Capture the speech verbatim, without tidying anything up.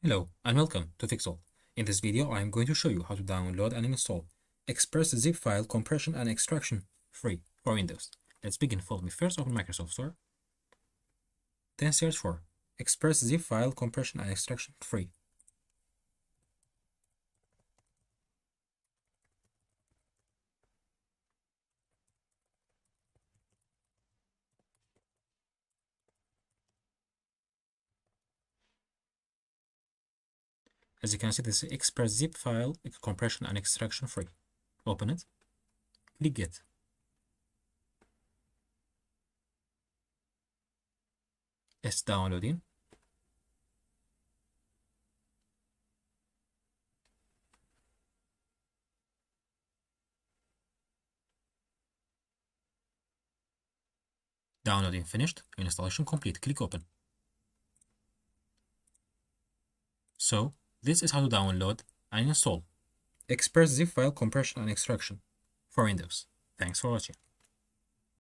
Hello and welcome to Fixall. In this video I am going to show you how to download and install Express Zip File Compression and Extraction Free for Windows. Let's begin. Follow me. First, open Microsoft Store. Then search for Express Zip File Compression and Extraction Free. As you can see, this is Express Zip File Compression and Extraction Free. Open it. Click Get. It's downloading. Downloading finished. Installation complete. Click Open. So, this is how to download and install Express Zip File Compression and Extraction for Windows. Thanks for watching.